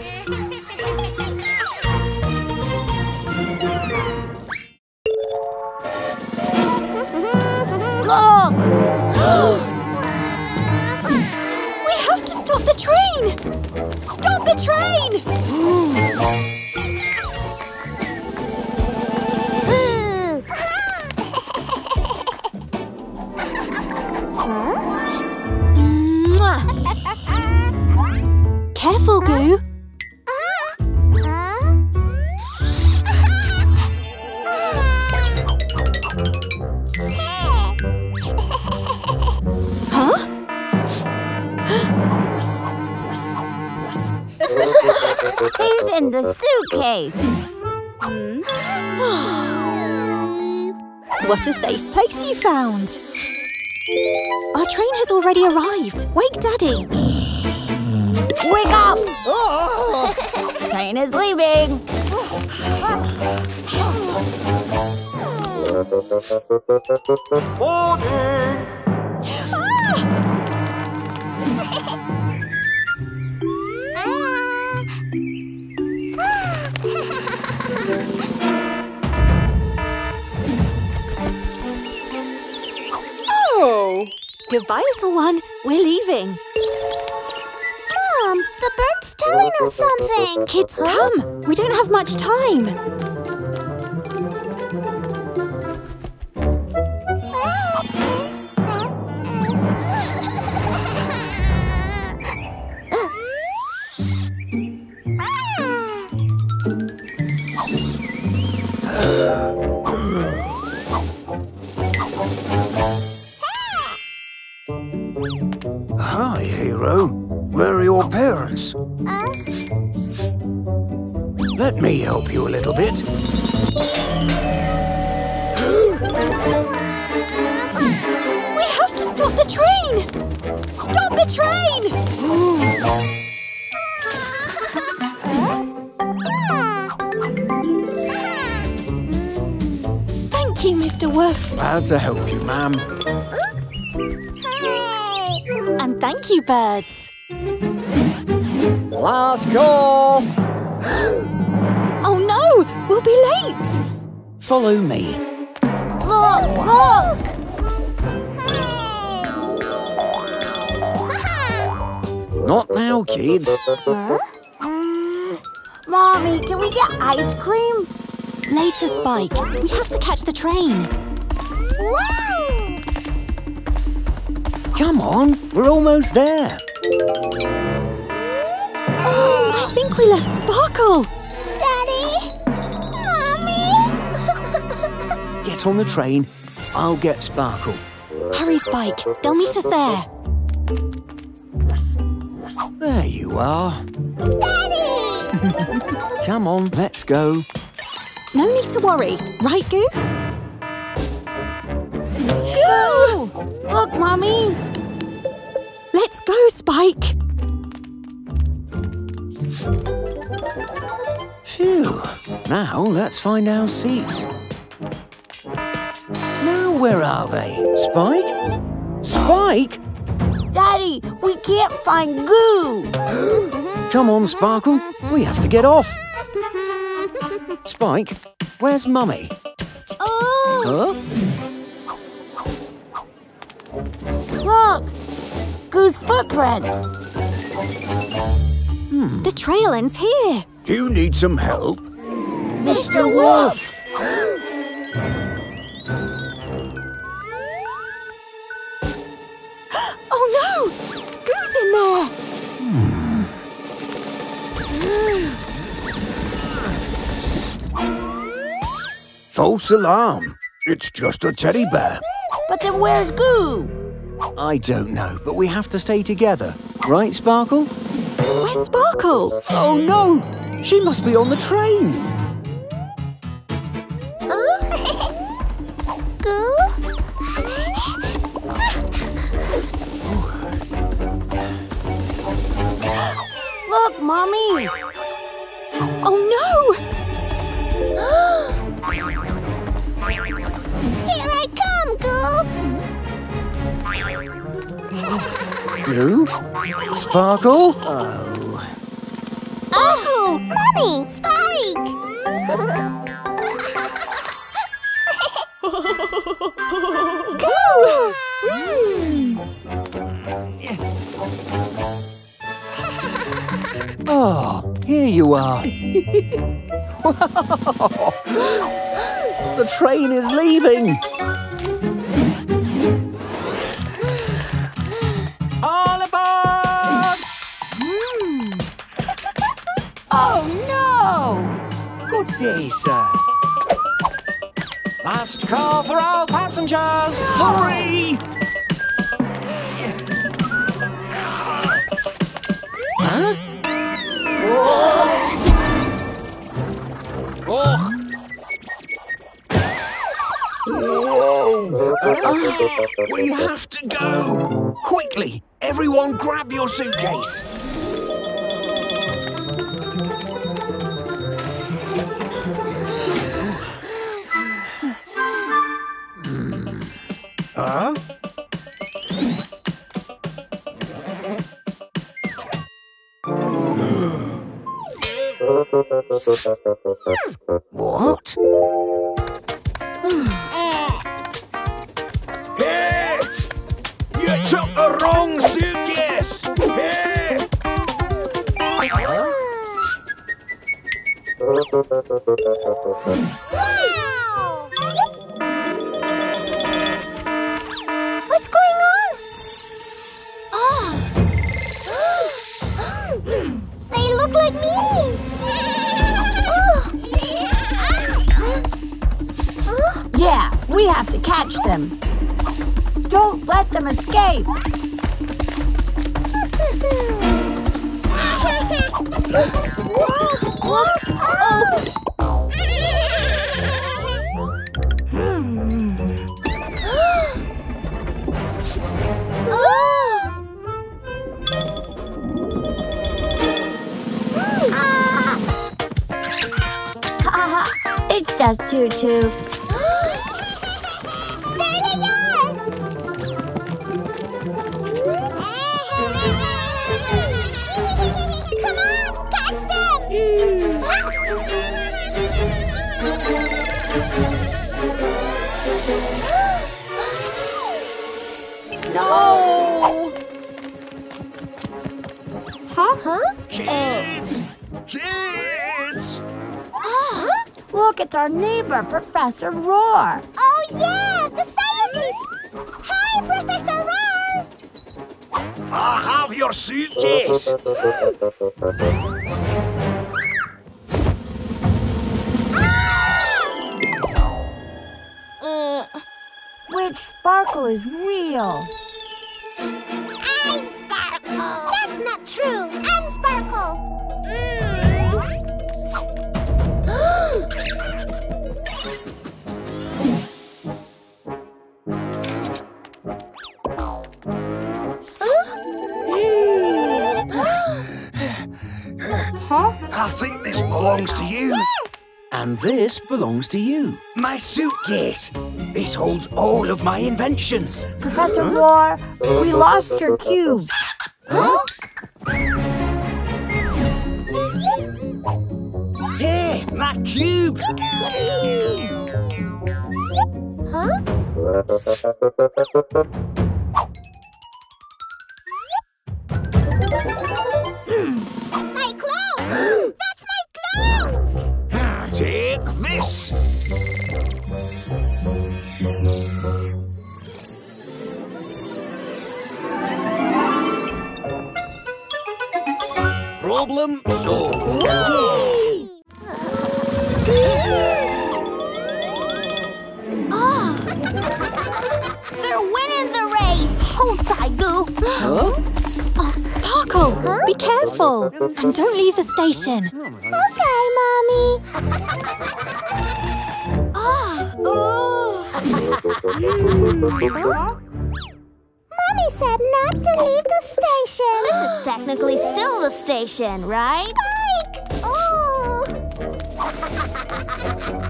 Look! We have to stop the train! Stop the train! Careful, Goo! He's in the suitcase. What a safe place you found. Our train has already arrived. Wake Daddy. Wake up! Oh. Train is leaving. Morning! Oh! Goodbye, little one. We're leaving. Mom, the bird's telling us something. Kids, come. We don't have much time. Hi, Hero. Where are your parents? Let me help you a little bit. We have to stop the train! Stop the train! Thank you, Mr. Woof. Glad to help you, ma'am. Hey. And thank you, birds. Last call. Oh no, we'll be late. Follow me. Look, look. Hey. Not now, kids. Huh? Mommy, can we get ice cream? Later, Spike. We have to catch the train. Whoa! Come on, we're almost there. Oh, I think we left Sparkle. Daddy! Mommy! Get on the train. I'll get Sparkle. Hurry, Spike. They'll meet us there. There you are. Daddy! Come on, let's go. No need to worry, right, Goo? Goo! Look, Mummy! Let's go, Spike! Phew! Now let's find our seats. Now where are they? Spike? Spike? Daddy, we can't find Goo! Come on, Sparkle, we have to get off! Spike, where's Mummy? Oh! Huh? Look! Goo's footprints! The trail ends here. Do you need some help? Mr. Wolf! Oh no! Goo's in there! False alarm. It's just a teddy bear. But then where's Goo? I don't know, but we have to stay together. Right, Sparkle? Where's Sparkle? Oh, no! She must be on the train. Goo? Look, Mommy! Oh, no! Here I come, Goo! Goo? Sparkle? Oh. Sparkle! Mommy! Mommy! Spike! Cool! Oh, here you are. The train is leaving. All aboard! Oh, no! Good day, sir. Last call for all passengers. Hurry! Huh? We have to go! Quickly! Everyone grab your suitcase! Huh? What? Took the wrong suitcase! Hey. Wow! What's going on? Oh! They look like me! Oh. Yeah, we have to catch them. Don't let them escape! It's just Choo-Choo. No! Huh? Huh? Kids! Kids! Huh? Look, it's our neighbor, Professor Roar. Oh, yeah! The scientist! Hi, Professor Roar! I'll have your suitcase! Which sparkle is real? I'm Sparkle! That's not true! I'm Sparkle! Huh? I think this belongs to you! Yes! And this belongs to you. My suitcase! This holds all of my inventions. Professor Roar, we lost your cube. Huh? Hey, my cube! Huh? Take this! Problem solved! Oh. They're winning the race! Hold tight, Goo! Huh? Oh, Sparkle! Huh? Be careful! And don't leave the station! Okay, Mommy! Mommy said not to leave the station. This is technically still the station, right? Spike! Oh.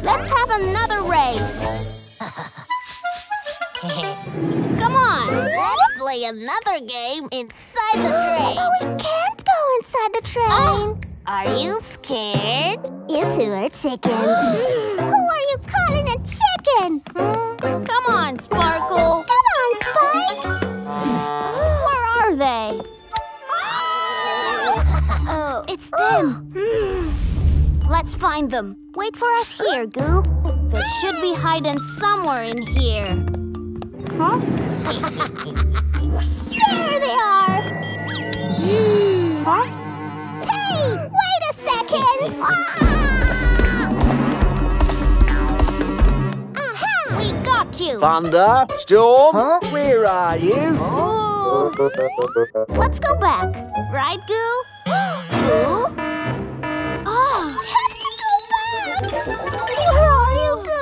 Let's have another race. Come on, let's play another game inside the train. But we can't go inside the train. Oh. Are you scared? You two are chickens. Who are you calling a chicken? Come on, Sparkle. Come on, Spike. Where are they? Oh, it's them. Let's find them. Wait for us here, Goo. They should be hiding somewhere in here. Huh? There they are! Huh? Hey! Wait a second! Aha! We got you! Thunder, Storm, huh? Where are you? Oh. Let's go back. Right, Goo? Goo? Oh! We have to go back! Where are you, Goo?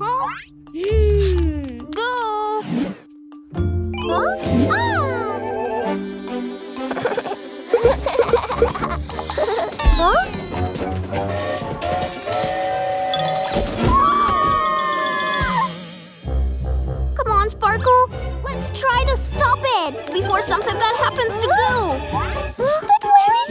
Huh? Huh? Ah. Huh? Ah! Come on, Sparkle. Let's try to stop it before something bad happens to Goo. But where is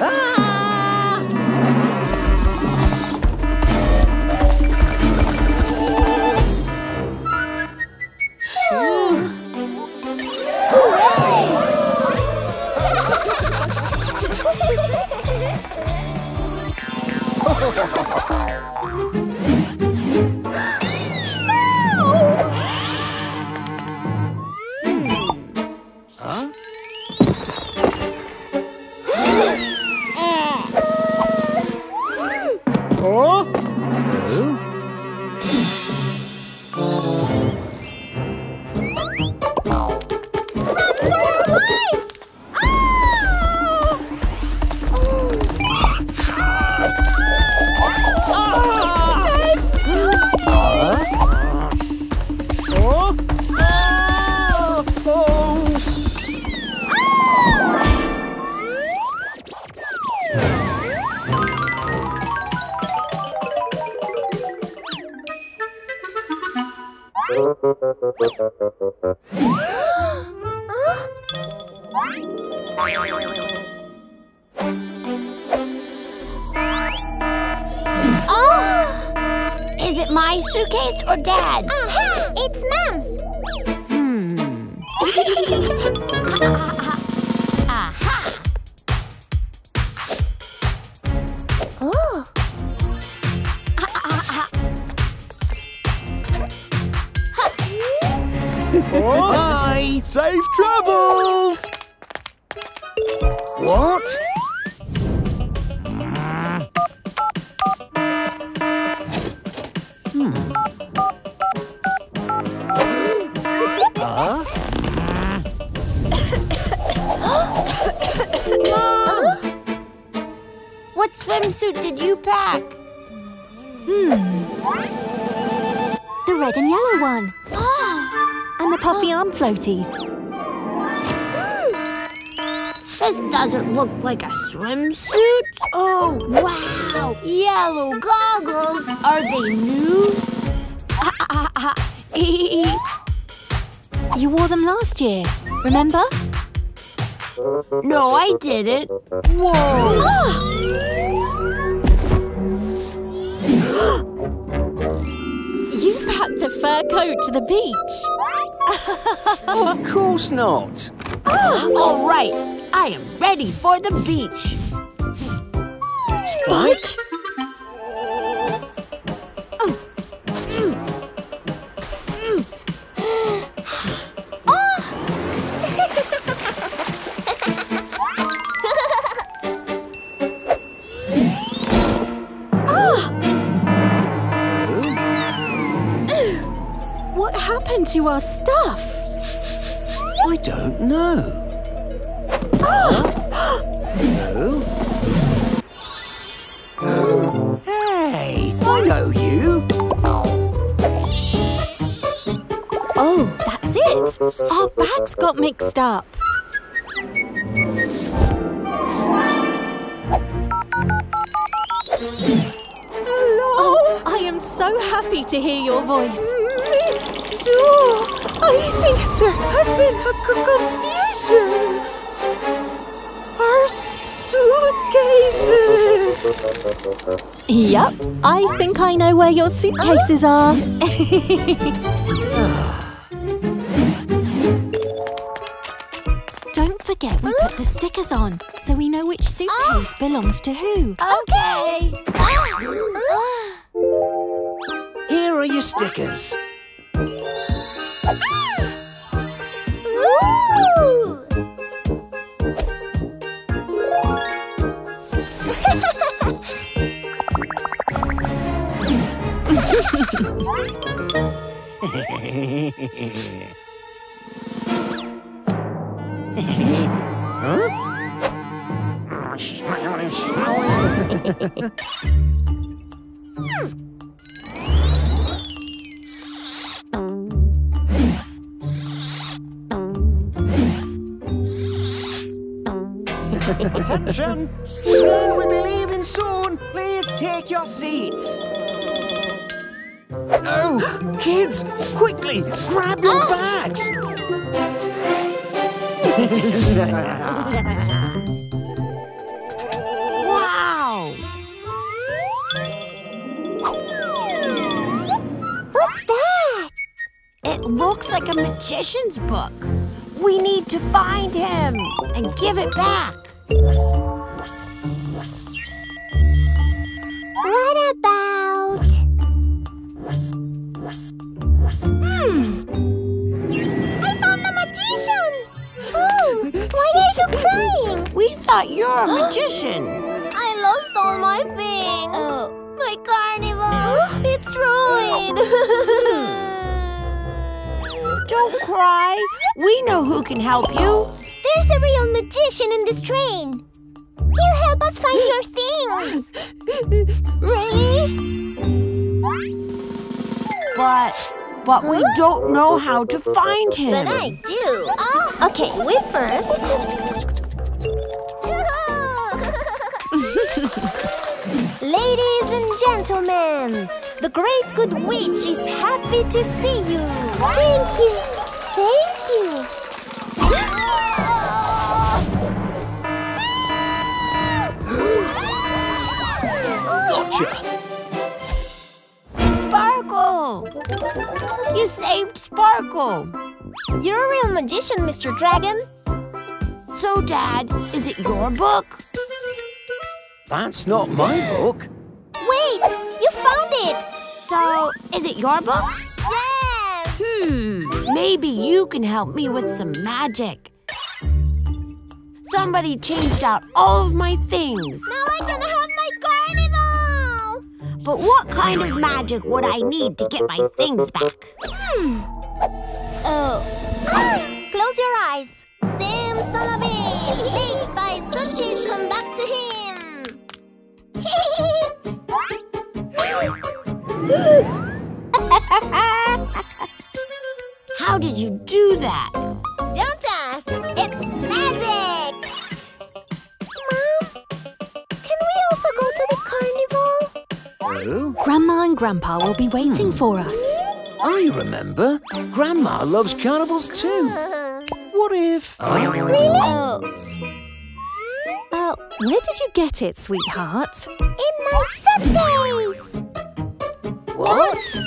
Ah! This doesn't look like a swimsuit. Oh, wow! Yellow goggles. Are they new? You wore them last year, remember? No, I didn't. Whoa! You packed a fur coat to the beach. Of course not. Oh, all right, I am ready for the beach. Spike? To our stuff? I don't know. Oh. No. Our bags got mixed up. Hello. Oh, I am so happy to hear your voice. Me too. I think there has been a confusion. Our suitcases. Yep, I think I know where your suitcases are. Don't forget we put the stickers on, so we know which suitcase belongs to who. Okay! Here are your stickers. Woo! Attention! We will be leaving soon. Please take your seats. No! Kids! Quickly! Grab your bags! Wow! What's that? It looks like a magician's book. We need to find him and give it back. What about... I found the magician! Oh, why are you crying? We thought you were a magician. I lost all my things. Oh. My carnival, it's ruined. Don't cry. We know who can help you. There's a real magician in this train. He'll help us find your things. Ready? But we don't know how to find him. But I do. Okay, we first. Ladies and gentlemen, the great good witch is happy to see you. Thank you. Thank you. Sparkle! You saved Sparkle! You're a real magician, Mr. Dragon. So, Dad, is it your book? That's not my book. Wait! You found it! So, is it your book? Yes! Maybe you can help me with some magic. Somebody changed out all of my things. Now I'm gonna have my carnival! But what kind of magic would I need to get my things back? Close your eyes. Simsalabim! Big Spy suitcase, come back to him! How did you do that? Don't ask! It's magic! Mom, can we also go to the carnival? No. Grandma and Grandpa will be waiting for us. I remember. Grandma loves carnivals too. What if... Really? Well, where did you get it, sweetheart? In my suitcase! What?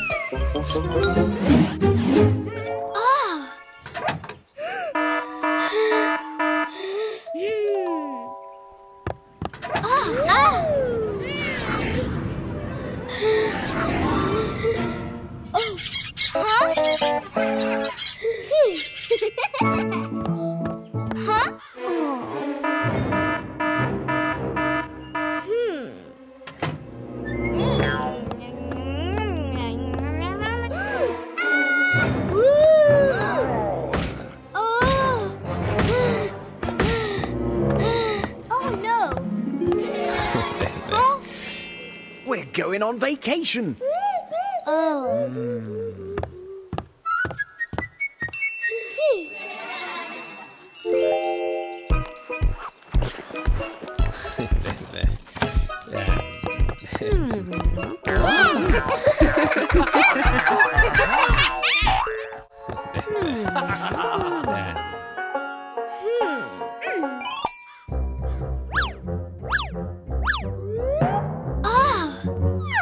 On vacation.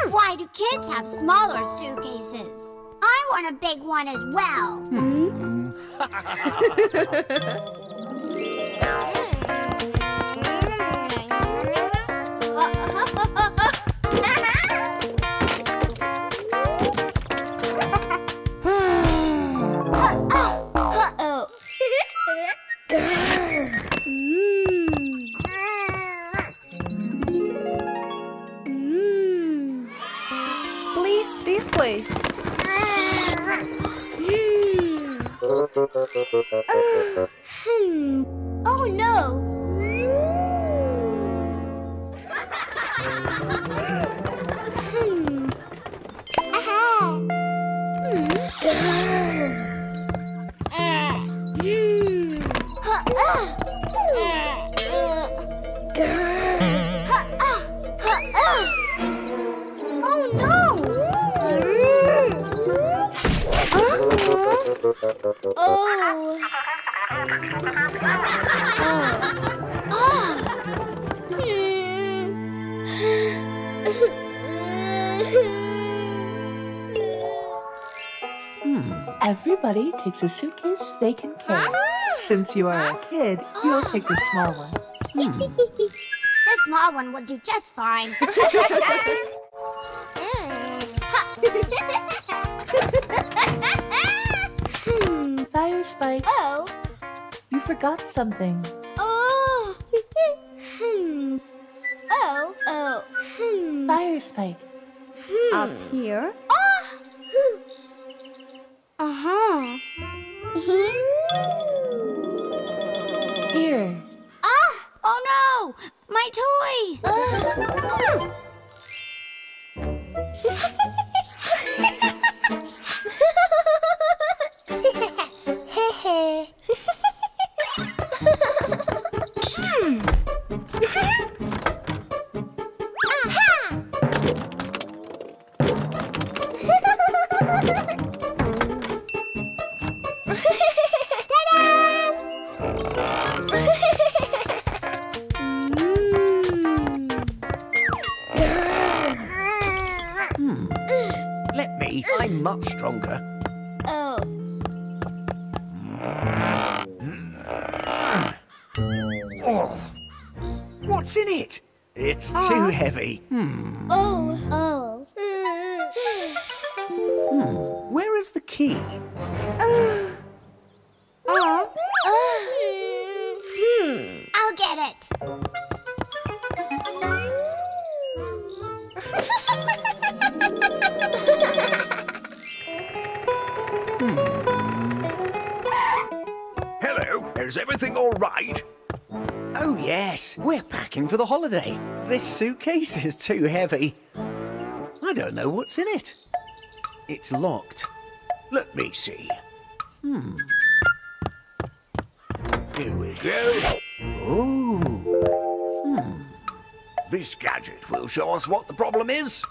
Why do kids have smaller suitcases? I want a big one as well. Oh no! Everybody takes a suitcase they can carry. Since you are a kid, you'll take the small one. The small one will do just fine. Fire Spike. Oh. You forgot something. Oh. Oh. Oh. Fire Spike. Up here. Oh. Uh-huh. Here. Ah! Oh no! My toy! I'm much stronger. Oh. Oh. What's in it? It's too heavy. Oh. Oh. Where is the key? I'll get it. Is everything all right? Oh yes, we're packing for the holiday. This suitcase is too heavy. I don't know what's in it. It's locked. Let me see. Here we go. Oh. This gadget will show us what the problem is.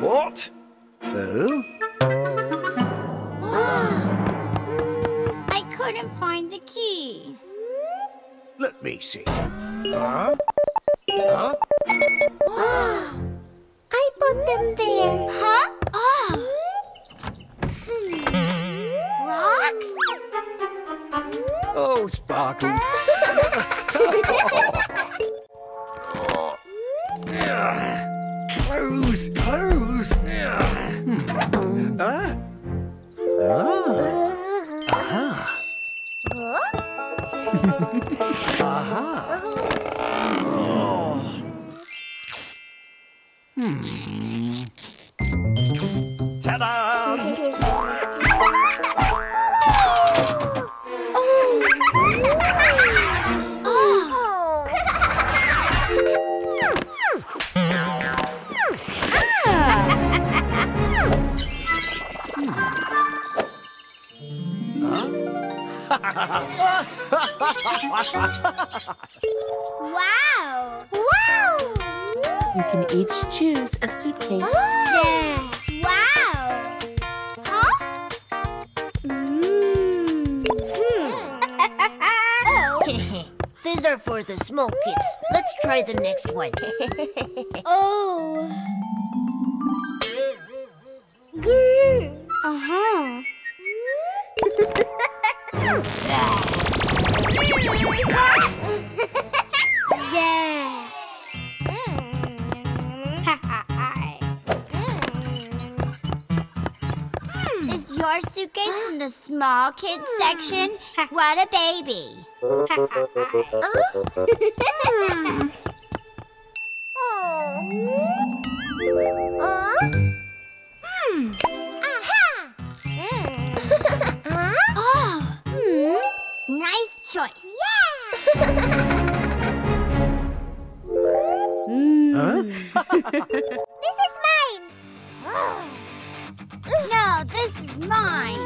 What? Oh? I couldn't find the key. Let me see. I put them there. Huh? Rocks? Oh, Sparkles. Close, close. Wow! Wow! You can each choose a suitcase. Oh. Yes. Wow! Huh? Oh. These are for the small kids. Let's try the next one. Oh. Uh-huh. Yeah. Is your suitcase in the small kids section? What a baby. Nice choice. Yeah. This is mine. No, this is mine.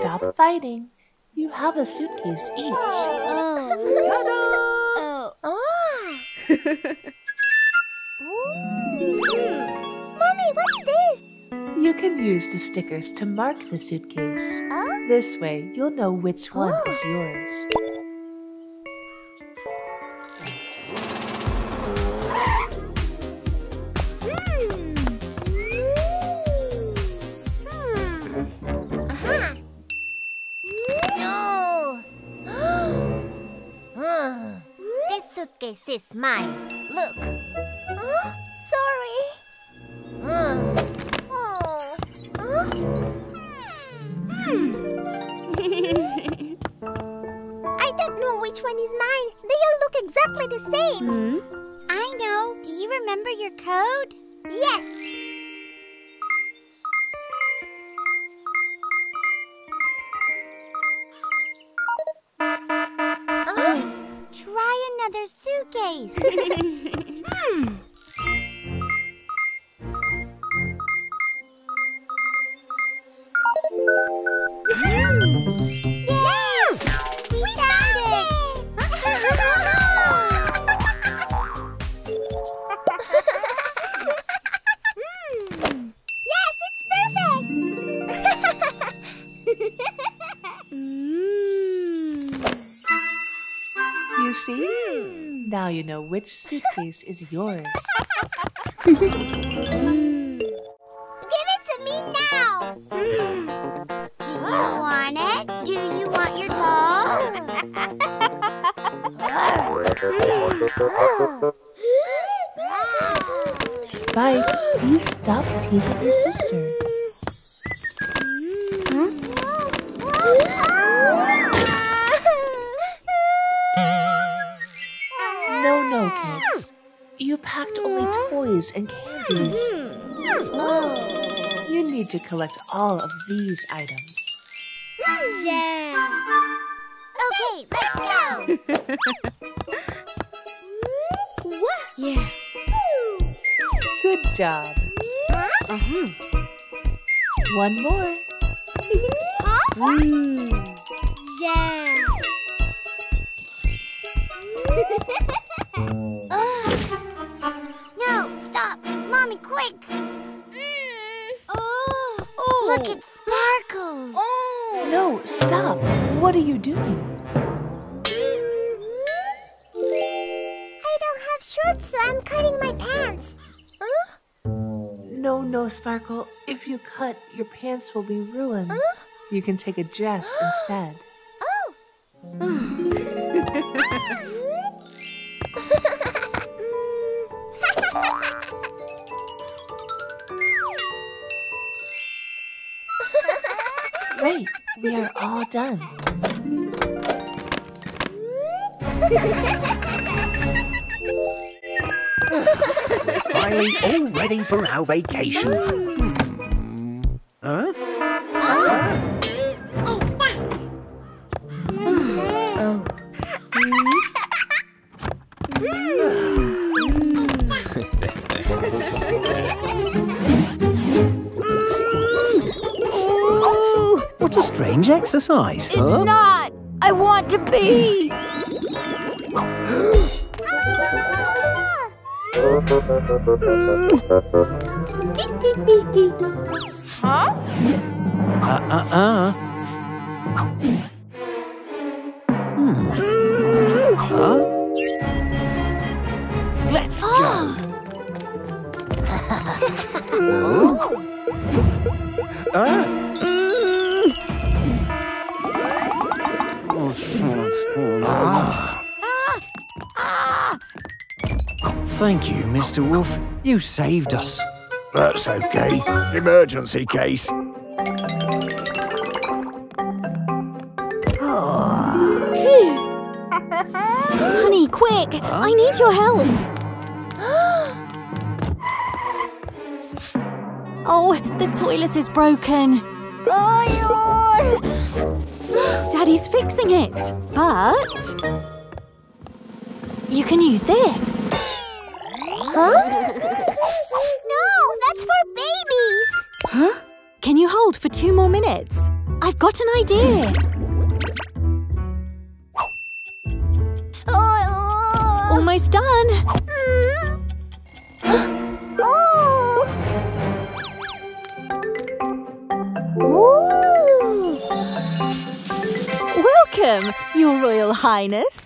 Stop fighting. You have a suitcase each. Oh. Ta-da! Oh. Mommy, what's this? You can use the stickers to mark the suitcase. This way, you'll know which one is yours. This is mine. Look. Oh, sorry. Oh. Oh. I don't know which one is mine. They all look exactly the same. I know. Do you remember your code? Yes. Another suitcase. Yeah! We found it! Yes, it's perfect! You see? Now you know which suitcase is yours. Give it to me now! Do you want it? Do you want your doll? Spike, you stop teasing your sister. And candies. Oh. You need to collect all of these items. Yeah. Okay, let's go. Yeah. Good job. One more. Yeah. Quick! Look, it sparkles! Oh. No, stop! What are you doing? I don't have shorts, so I'm cutting my pants. Huh? No, no, Sparkle. If you cut, your pants will be ruined. You can take a dress instead. Great, we are all done. Finally, all ready for our vacation. Huh? challenge exercise. It's not! I want to be! Huh? Huh? Let's go! Thank you, Mr. Wolf. You saved us. That's okay. Emergency case. Honey, quick! I need your help. Oh, the toilet is broken. Daddy's fixing it, but you can use this. Huh? No, that's for babies! Huh? Can you hold for 2 more minutes? I've got an idea! Almost done! Ooh. Welcome, Your Royal Highness!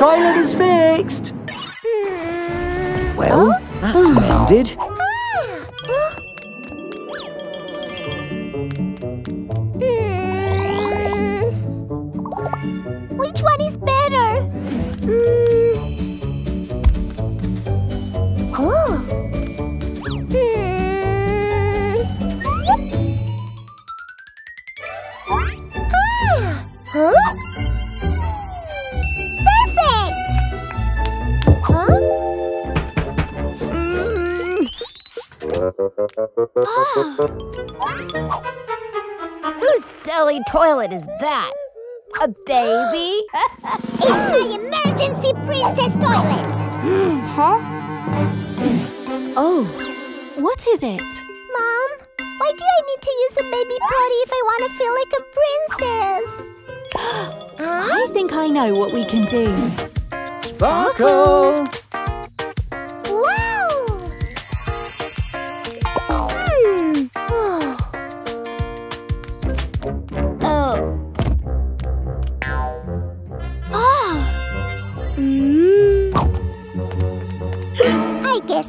Toilet is fixed! Well, that's mended. Which one is better? Whose silly toilet is that? A baby? It's my emergency princess toilet! Huh? Oh, what is it? Mom, why do I need to use a baby potty if I want to feel like a princess? I think I know what we can do. Sparkle!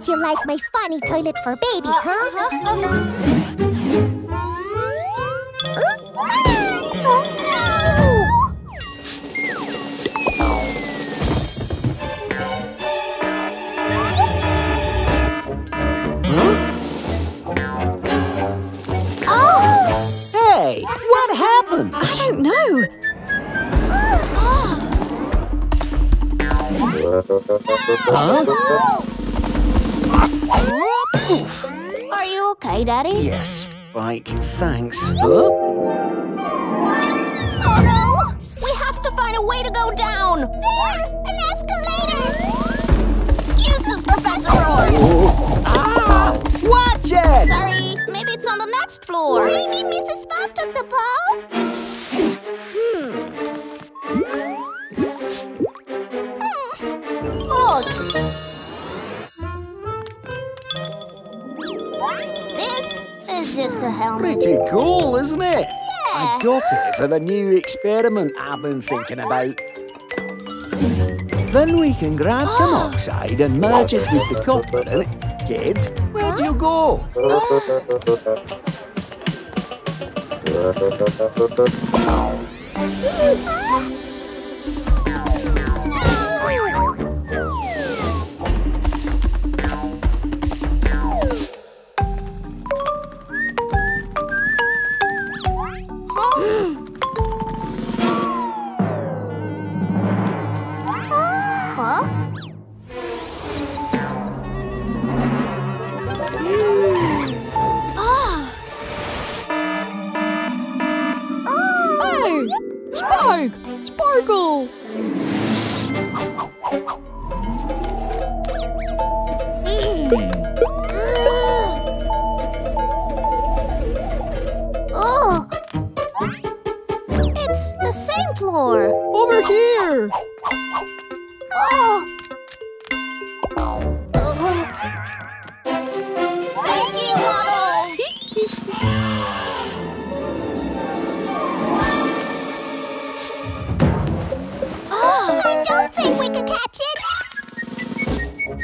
You like my funny toilet for babies, huh? Oh! Hey, what happened? I don't know. Huh? Oof. Are you okay, Daddy? Yes, Spike, thanks. Oh no! We have to find a way to go down! There! An escalator! Excuse us, Professor Roy! Ah! Watch it! Sorry, maybe it's on the next floor. Maybe Mrs. Spike took the ball? Look! This is just a helmet. Pretty cool, isn't it? Yeah. I got it for the new experiment I've been thinking about. Then we can grab some oxide and merge it with the copper and it... Kids, where'd you go? Sparkle! floor. Over here! Oh!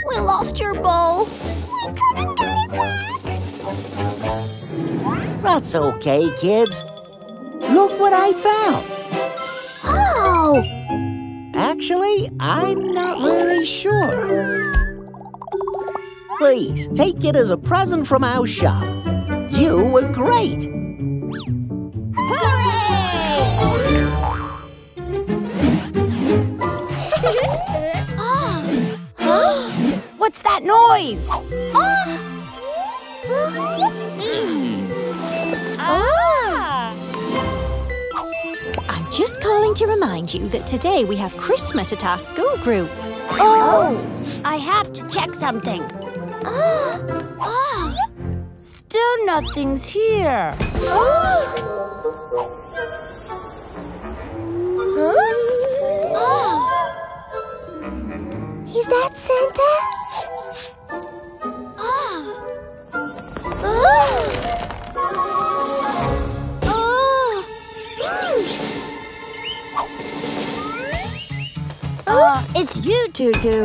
We lost your bowl. We couldn't get it back. That's okay, kids. Look what I found. Oh! Actually, I'm not really sure. Please, take it as a present from our shop. You were great. What's that noise? I'm just calling to remind you that today we have Christmas at our school group. Oh! I have to check something. Still nothing's here. Is that Santa? It's you, Tutu.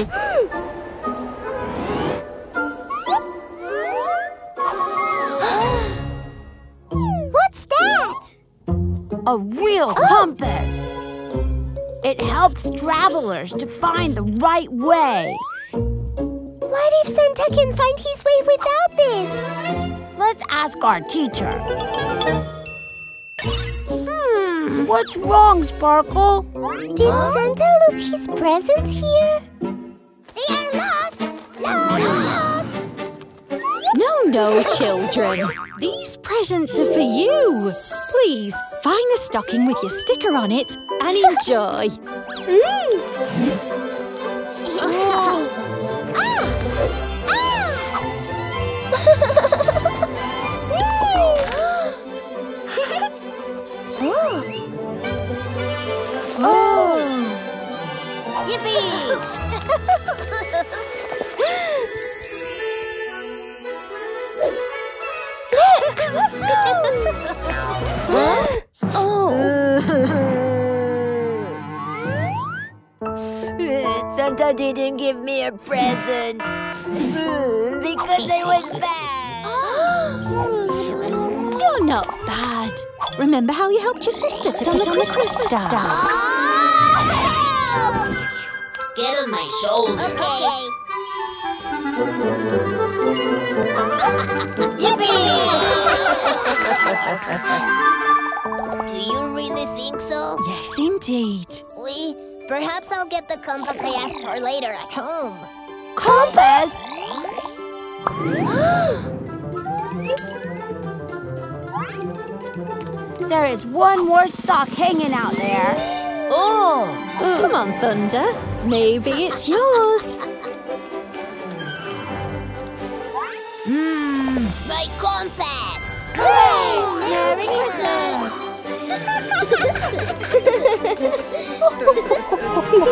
What's that? A real compass. It helps travelers to find the right way. What if Santa can find his way without this? Let's ask our teacher. What's wrong, Sparkle? Did Santa lose his presents here? They are lost! Lost! No, children. These presents are for you. Please, find the stocking with your sticker on it and enjoy. Look! Huh? Oh! Santa didn't give me a present because I was bad. You're not bad. Remember how you helped your sister to get a Christmas star? Get on my shoulder. Okay. Yippee! Do you really think so? Yes, indeed. Perhaps I'll get the compass I asked for later at home. Compass? There is one more sock hanging out there. Oh! Come on, Thunder. Maybe it's yours. My compass! Hooray! Merry Christmas!